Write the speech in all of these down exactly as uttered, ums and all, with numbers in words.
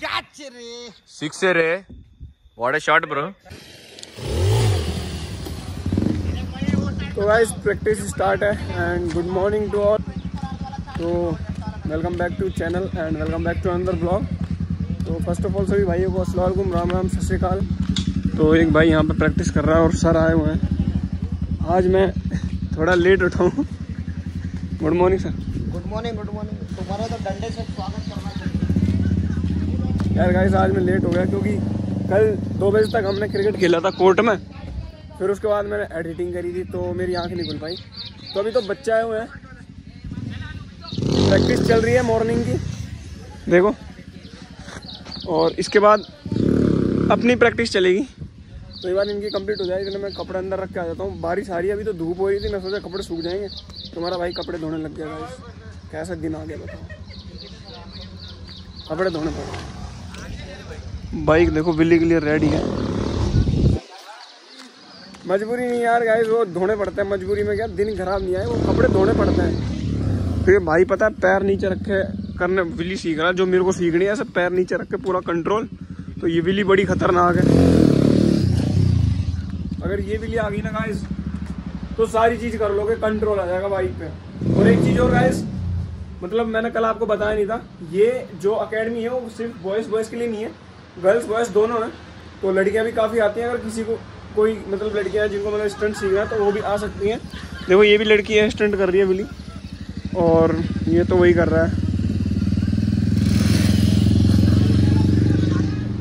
Catch re. Sixer re. What a shot, bro. तो guys practice start है and good morning to all. तो welcome back to channel and welcome back to another blog. तो first of all सभी भाइयों को अस्सलाम वालेकुम, राम राम, सत श्री अकाल। तो एक भाई यहाँ पे प्रैक्टिस कर रहा है और सर आए हुए हैं। आज मैं थोड़ा लेट उठा हूँ। Good morning sir. Good morning good morning तुम्हारा तो डंडे से स्वागत करना चाहिए। यार गाइस आज मैं लेट हो गया क्योंकि कल दो बजे तक हमने क्रिकेट खेला था कोर्ट में, फिर उसके बाद मैंने एडिटिंग करी थी तो मेरी आंख नहीं खुल पाई। तो अभी तो बच्चे आए हुए हैं, प्रैक्टिस चल रही है मॉर्निंग की, देखो। और इसके बाद अपनी प्रैक्टिस चलेगी। तो एक बार इनकी कंप्लीट हो जाएगी तो मैं कपड़े अंदर रख के आ जाता हूँ। बारिश आ रही है, अभी तो धूप हो रही थी, मैं सोचा कपड़े सूख जाएंगे। तुम्हारा भाई कपड़े धोने लग गया गाइस। कैसा दिन आ गया बताओ, कपड़े धोने पड़े। बाइक देखो बिल्ली के लिए रेडी है। मजबूरी नहीं यार गाइस, वो धोने पड़ते हैं मजबूरी में। क्या दिन खराब नहीं आए, वो कपड़े धोने पड़ते हैं। फिर भाई पता है पैर नीचे रखे करने विली सीख रहा, जो मेरे को सीखनी है ऐसे पैर नीचे रख के पूरा कंट्रोल। तो ये विली बड़ी खतरनाक है, अगर ये विली आ गई ना गाइस तो सारी चीज़ कर लोगे, कंट्रोल आ जाएगा बाइक पे। और एक चीज़ और गाइस, मतलब मैंने कल आपको बताया नहीं था, ये जो अकेडमी है वो सिर्फ बॉयज़ बॉयज़ के लिए नहीं है, गर्ल्स बॉयज़ दोनों हैं। तो लड़कियाँ भी काफ़ी आती हैं, अगर किसी को कोई मतलब लड़कियां जिनको मतलब स्टंट सीख रहा है तो वो भी आ सकती हैं। देखो ये भी लड़की है, स्टंट कर रही है बिल्ली, और ये तो वही कर रहा है।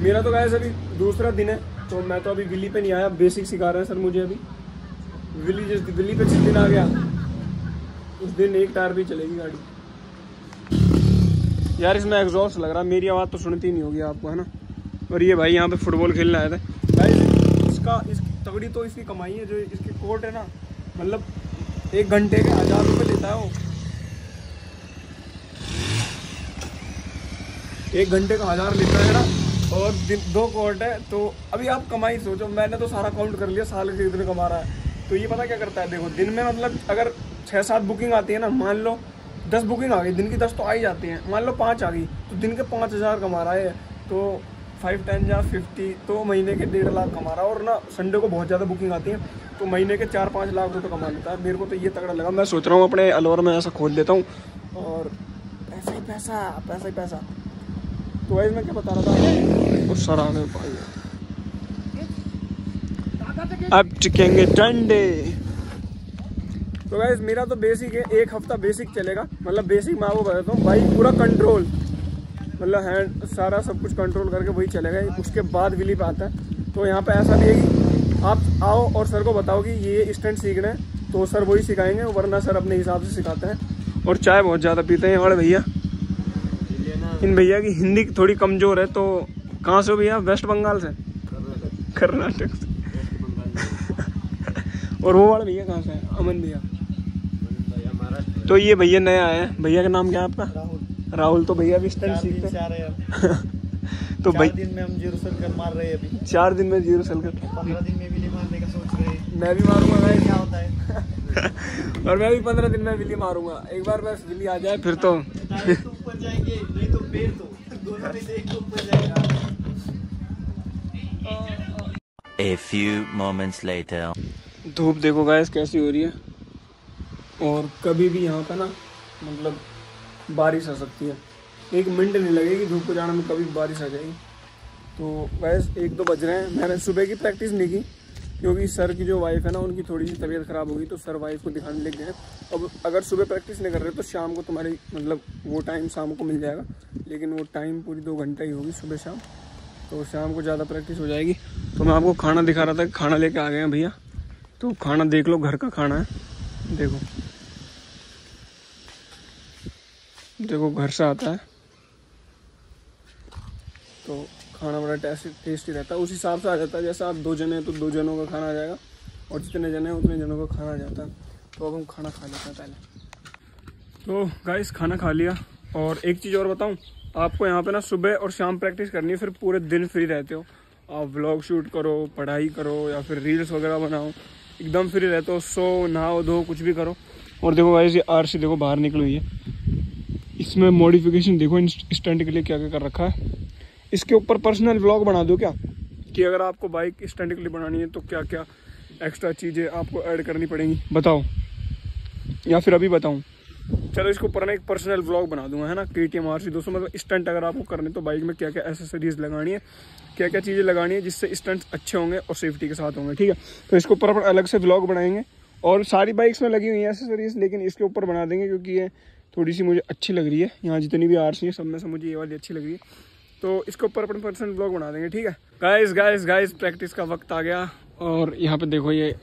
मेरा तो गाइस अभी दूसरा दिन है तो मैं तो अभी बिल्ली पे नहीं आया, बेसिक सिखा रहे हैं सर मुझे। अभी बिल्ली जिस बिल्ली पे जिस दिन आ गया उस दिन एक टायर भी चलेगी गाड़ी। यार इसमें एग्जॉस्ट लग रहा, मेरी आवाज़ तो सुनती नहीं होगी आपको, है ना। और ये भाई यहाँ पर फुटबॉल खेलने आए थे गाइस। इसका इसकी तगड़ी तो इसकी कमाई है, जो इसके कोर्ट है ना, मतलब एक घंटे के हजार रुपये लेता है वो, एक घंटे का हजार लेता है ना। और दिन दो कोर्ट है तो अभी आप कमाई सोचो, मैंने तो सारा काउंट कर लिया साल के कितने कमा रहा है। तो ये पता क्या करता है, देखो दिन में मतलब अगर छः सात बुकिंग आती है ना, मान लो दस बुकिंग आ गई, दिन की दस तो आ ही जाती हैं, मान लो पाँच आ गई तो दिन के पाँच हज़ार कमा रहा है। तो फाइव टेन या फिफ्टी तो महीने के डेढ़ लाख कमा रहा है। और ना संडे को बहुत ज़्यादा बुकिंग आती है तो महीने के चार पाँच लाख रुपये तो कमा लेता है। मेरे को तो ये तगड़ा लगा, मैं सोच रहा हूँ अपने अलवर में ऐसा खोल देता हूँ और पैसा ही पैसा पैसा ही पैसा। तो वैसे मैं क्या बता रहा था, उस सर आने पाई अब चिकेंगे डंडे। तो वैस मेरा तो बेसिक है, एक हफ्ता बेसिक चलेगा। मतलब बेसिक मैं आपको बताता हूँ भाई, पूरा कंट्रोल मतलब हैंड सारा सब कुछ कंट्रोल करके वही चलेगा। उसके बाद विली पे आता है। तो यहाँ पे ऐसा नहीं है कि आप आओ और सर को बताओ कि ये स्टंट सीखना है तो सर वही सिखाएंगे, वरना सर अपने हिसाब से सिखाते हैं। और चाय बहुत ज़्यादा पीते हैं और भैया, इन भैया की हिंदी थोड़ी कमज़ोर है। तो कहाँ से हो भैया? वेस्ट बंगाल से, कर्नाटक से। और वो वाले भैया कहाँ से हैं? अमन भैया। तो ये भैया नए आए हैं, भैया का नाम क्या है आपका? राहुल। तो भैया भी स्टंट सीखते हैं। तो चार दिन में हम जीरो सर्कल मार रहे हैं अभी। चार दिन में जीरो सर्कल, पंद्रह दिन में विली मारने का सोच रहे हैं। मैं भी मारूंगा भाई, क्या होता है। और मैं भी पंद्रह दिन में विली मारूंगा, एक बार बस विली आ जाए फिर तो ऊपर जाएंगे, नहीं तो पेड़ तो दोनों में से एक ऊपर जाएगा। A few moments later. धूप देखो गाइस कैसी हो रही है। और कभी भी यहाँ का ना मतलब बारिश आ सकती है, एक मिनट नहीं लगेगी धूप को जाने में, कभी बारिश आ जाएगी। तो बस एक दो बज रहे हैं, मैंने सुबह की प्रैक्टिस नहीं की क्योंकि सर की जो वाइफ है ना उनकी थोड़ी सी तबीयत ख़राब होगी तो सर वाइफ को दिखाने ले गए। अब अगर सुबह प्रैक्टिस नहीं कर रहे तो शाम को तुम्हारी मतलब वो टाइम शाम को मिल जाएगा, लेकिन वो टाइम पूरी दो घंटा ही होगी सुबह शाम। तो शाम को ज़्यादा प्रैक्टिस हो जाएगी। तो मैं आपको खाना दिखा रहा था, खाना लेके आ गए हैं भैया। तो खाना देख लो, घर का खाना है। देखो देखो घर से आता है तो खाना बड़ा टेस्टी टेस्टी रहता है। उस हिसाब से आ जाता है, जैसा आप दो जने हैं तो दो जनों का खाना आ जाएगा और जितने जने हैं उतने जनों का खाना आ जाता है। तो अब हम खाना खा लेते हैं पहले। तो गाइस खाना खा लिया। और एक चीज़ और बताऊं आपको, यहाँ पे ना सुबह और शाम प्रैक्टिस करनी है, फिर पूरे दिन फ्री रहते हो आप। व्लॉग शूट करो, पढ़ाई करो या फिर रील्स वगैरह बनाओ, एकदम फ्री रहते हो। सो नहाओ धो कुछ भी करो। और देखो गाइस ये आरसी देखो बाहर निकली हुई है, इसमें मॉडिफिकेशन देखो इन स्टंट के लिए क्या क्या कर रखा है। इसके ऊपर पर्सनल व्लॉग बना दो क्या, कि अगर आपको बाइक स्टैंड के लिए बनानी है तो क्या क्या एक्स्ट्रा चीज़ें आपको ऐड करनी पड़ेंगी, बताओ या फिर अभी बताऊँ? चलो इसको ऊपर ना एक पर्सनल व्लॉग बना दूंगा, है ना, के टी एम आर सी दोस्तों। मतलब स्टंट अगर आपको करने तो बाइक में क्या क्या एसेसरीज लगानी है, क्या क्या चीज़ें लगानी है जिससे स्टंट्स अच्छे होंगे और सेफ्टी के साथ होंगे, ठीक है। तो इसके ऊपर अपन अलग से व्लॉग बनाएंगे और सारी बाइक्स में लगी हुई है एसेसरीज, लेकिन इसके ऊपर बना देंगे क्योंकि ये थोड़ी सी मुझे अच्छी लग रही है। यहाँ जितनी भी आर सी है सब में से मुझे ये वाली अच्छी लग रही है, तो इसके ऊपर अपन पर्सनल व्लॉग बना देंगे, ठीक है। गाइस गाइस गाइस प्रैक्टिस का वक्त आ गया और यहाँ पर देखो ये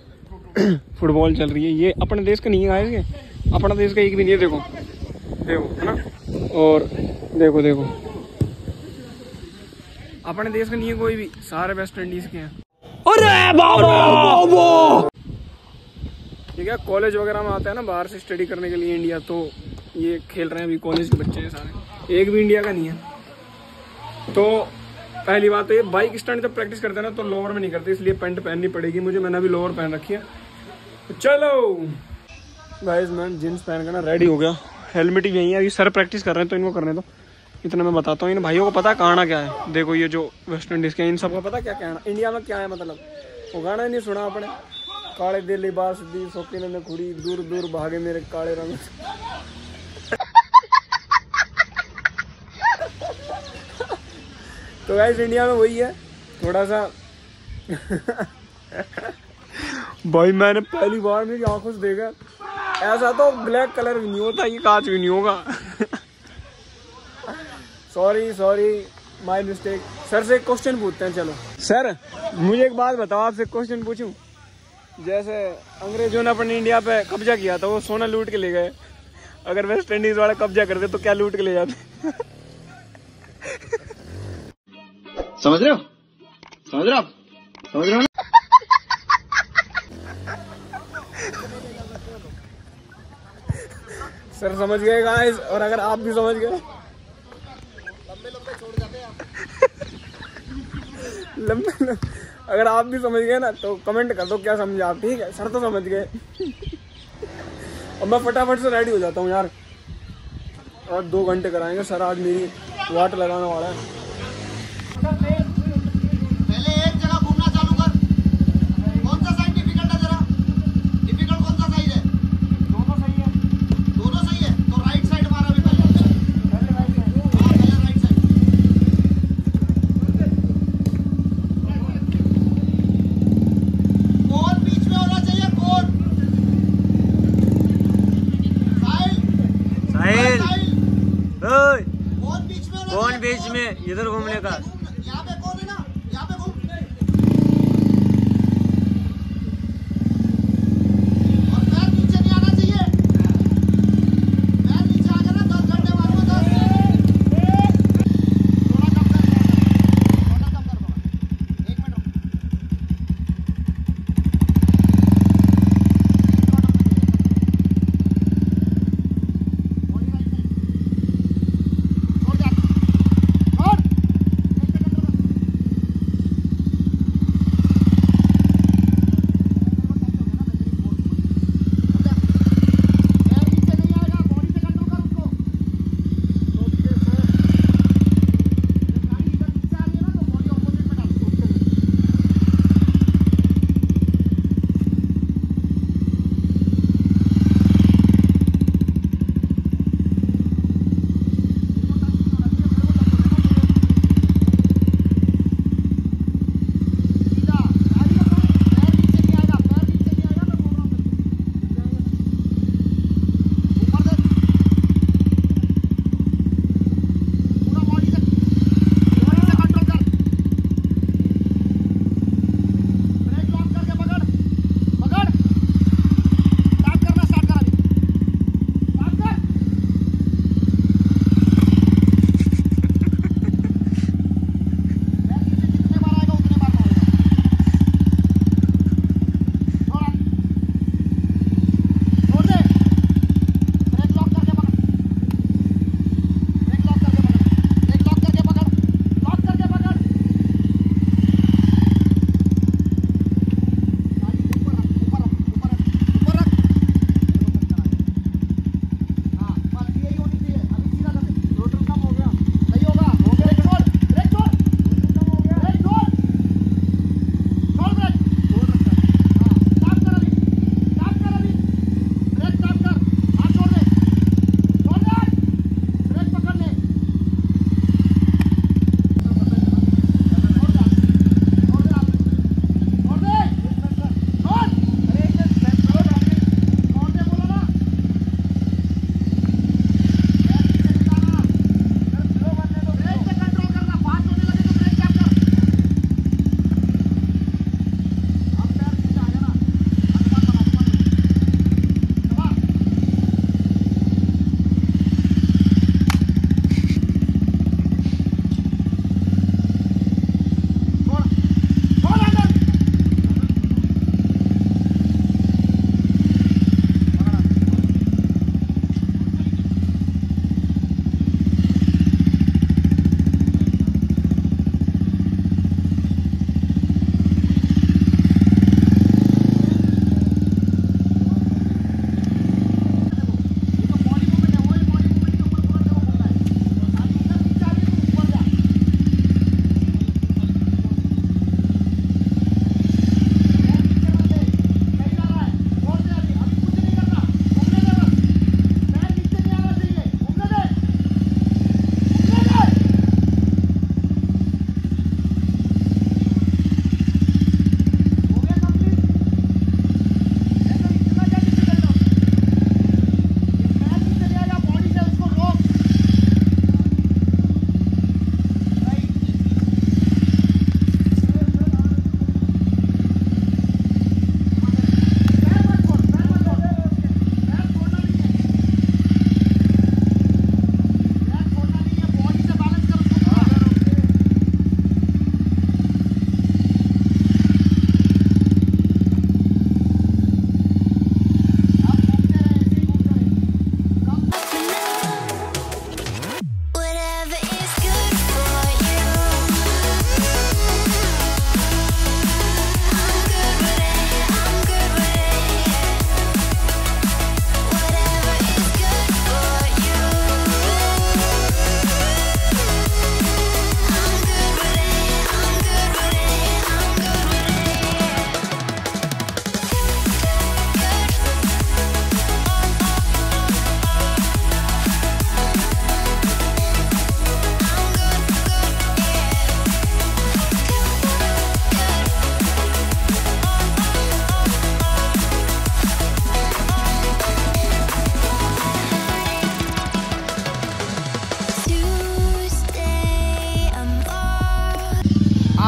फुटबॉल चल रही है। ये अपने देश का नहीं है ये, अपना देश का एक भी नहीं है, देखो देखो है ना, और देखो देखो अपने देश का नहीं है कोई भी, सारे वेस्ट इंडीज के हैं। अरे बाबा ठीक है, कॉलेज वगैरह में आता है ना बाहर से स्टडी करने के लिए इंडिया, तो ये खेल रहे हैं अभी, कॉलेज के बच्चे हैं सारे, एक भी इंडिया का नहीं है। तो पहली बात तो ये बाइक स्टैंड जब प्रैक्टिस करते हैं ना तो लोअर में नहीं करते, इसलिए पैंट पहननी पड़ेगी मुझे, मैंने अभी लोअर पहन रखी है। तो चलो गाइस मैं जींस पहन कर ना रेडी हो गया, हेलमेट ही यहीं है, अभी सर प्रैक्टिस कर रहे हैं तो इनको करने दो। इतना मैं बताता हूँ, इन भाइयों को पता कहना क्या है। देखो ये जो वेस्ट इंडीज़ के इन सब को पता क्या कहना, इंडिया में क्या है, मतलब वो गाना नहीं सुना आपने, काले दिल लिबास दी शौकीन ने खुड़ी, दूर दूर भागे मेरे काले रंग। तो गाइस इंडिया में वही है थोड़ा सा। भाई मैंने पहली बार मेरी आंखों से देखा ऐसा, तो ब्लैक कलर भी नहीं होता, ये कांच भी नहीं होगा। Sorry sorry my mistake. Sir से एक क्वेश्चन पूछते हैं, चलो सर मुझे एक बात बताओ, आपसे क्वेश्चन पूछूं, जैसे अंग्रेजों ने अपने इंडिया पे कब्जा किया था, वो सोना लूट के ले गए, अगर वेस्ट इंडीज वाला कब्जा करते तो क्या लूट के ले जाते? समझ रहे हो समझ रहे हो समझ रहे हो सर समझ गए गाइस, और अगर आप भी समझ गए लंबे अगर आप भी समझ गए ना तो कमेंट कर दो क्या समझे आप, ठीक है। सर तो समझ गए और मैं फटाफट से रेडी हो जाता हूँ यार, और दो घंटे कराएंगे सर, आज मेरी वाट लगाने वाला है। पहले एक जगह घूमना चालू कर, कौन सा साइड डिफिकल्ट है, जरा डिफिकल्ट कौन सा साइड है? दोनों सही है, दोनों सही है, तो राइट साइड मारा भी पहले, पहले राइट साइड, हां पहले राइट साइड, कोर बीच में होना चाहिए, कोर साहिल साहिल ओए कोर बीच में, कोर बीच में इधर घूमने का,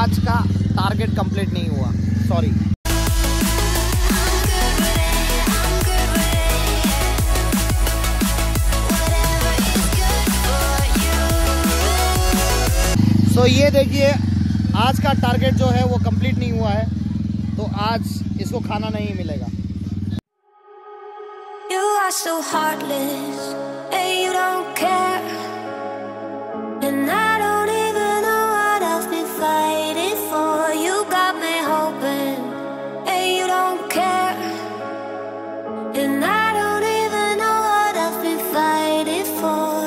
आज का टारगेट कंप्लीट नहीं हुआ, सॉरी। सो ये देखिए आज का टारगेट जो है वो कंप्लीट नहीं हुआ है, तो आज इसको खाना नहीं मिलेगा। You are so heartless and you don't care. And I don't even know what I've been fighting for. You got me hoping, and you don't care. And I don't even know what I've been fighting for.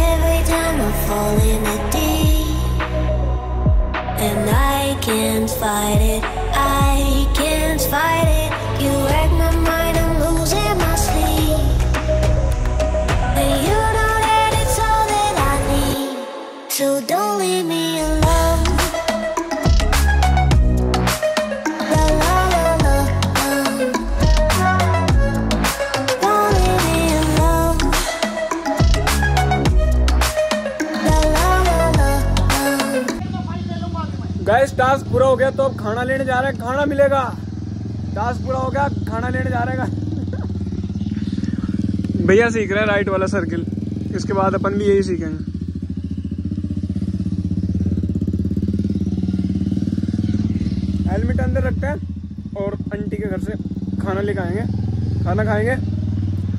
Every time I fall in the deep, and I can't fight it. I can't fight it. You wreck my mind, I'm losing my sleep. And you know that it's all that I need, so don't leave me alone. La la la la la. Don't leave me alone. La la la la la. Guys task पूरा हो गया, तो अब खाना लेने जा रहे हैं, खाना मिलेगा। टास्क पूरा हो गया, खाना लेने जा रहे हैं। भैया सीख रहे हैं राइट वाला सर्किल, इसके बाद अपन भी यही सीखेंगे। हेलमेट अंदर रखते हैं और आंटी के घर से खाना लेकर आएंगे, खाना खाएंगे,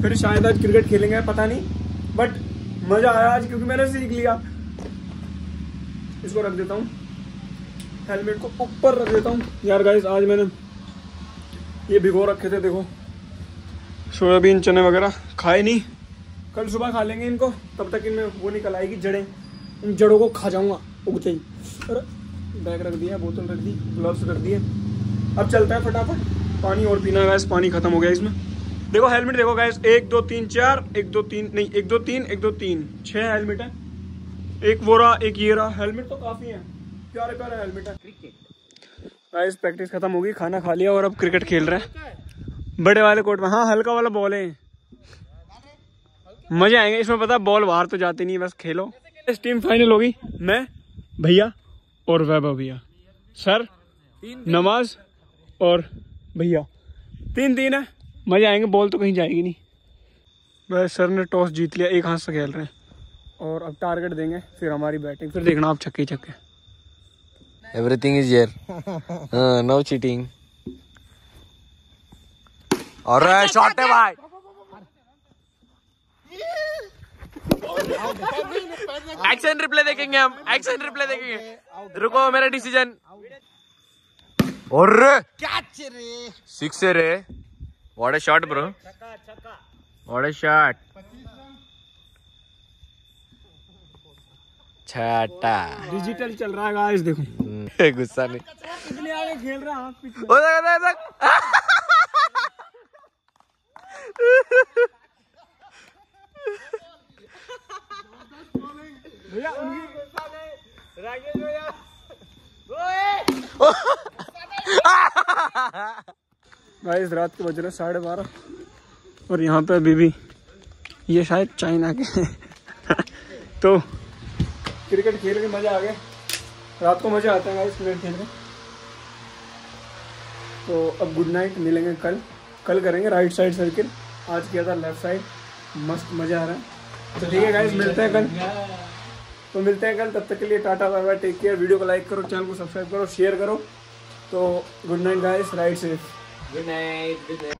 फिर शायद आज क्रिकेट खेलेंगे, पता नहीं, बट मज़ा आया आज क्योंकि मैंने सीख लिया। इसको रख देता हूँ, हेलमेट को ऊपर रख देता हूँ। यार गाइस आज मैंने ये भिगो रखे थे, देखो सोयाबीन चने वगैरह, खाए नहीं, कल सुबह खा लेंगे इनको, तब तक इनमें वो निकल आएगी जड़ें, इन जड़ों को खा जाऊँगा उगते ही। और बैग रख दिया, बोतल रख दी, ग्लव्स रख दिए, अब चलता है फटाफट, पानी और पीना है गाइस, पानी खत्म हो गया इसमें। देखो हेलमेट देखो गाइस, एक दो तीन चार, एक दो तीन नहीं, एक दो तीन, एक दो तीन, छः हेलमेट है, एक वो रहा, एक ये रहा। हेलमेट तो काफ़ी है, प्यारे प्यारे हेलमेट है। क्रिकेट गाइस प्रैक्टिस खत्म हो गई, खाना खा लिया और अब क्रिकेट खेल रहे हैं बड़े वाले कोर्ट में। हाँ हल्का वाला बॉल है, मजे आएंगे इसमें, पता बॉल बाहर तो जाती नहीं, बस खेलो। इस टीम फाइनल होगी, मैं, भैया और वैभव भैया, सर नमाज और भैया, तीन तीन है, मज़ा आएंगे, बॉल तो कहीं जाएगी नहीं। बस सर ने टॉस जीत लिया, एक हाथ से खेल रहे हैं और अब टारगेट देंगे, फिर हमारी बैटिंग, फिर देखना आप छक्के छक्के। Everything is here, no cheating. और शॉट है भाई, एक्शन रिप्ले देखेंगे हम, एक्शन रिप्ले देखेंगे, रुको मेरा डिसीजन। और क्या रे, सिक्स रे, what a shot bro, what a shot. छाटा डिजिटल चल रहा है गाइस, देखो गुस्सा नहीं, कितने आगे खेल रहा हाथ पीछे। भैया गाइस रात के बज रहे साढ़े बारह और यहाँ पे अभी भी ये शायद चाइना के तो क्रिकेट खेल के मज़ा आ गया, रात को मज़ा आता है गाइस क्रिकेट खेल के। तो अब गुड नाइट, मिलेंगे कल, कल करेंगे राइट साइड सर्किल, आज किया था लेफ्ट साइड, मस्त मज़ा आ रहा है। तो ठीक है गाइस मिलते हैं कल, तो मिलते हैं कल, तब तक के लिए tata bye bye, take care. Video को लाइक करो, चैनल को सब्सक्राइब करो, शेयर करो। तो good night guys, ride safe, good night, good night.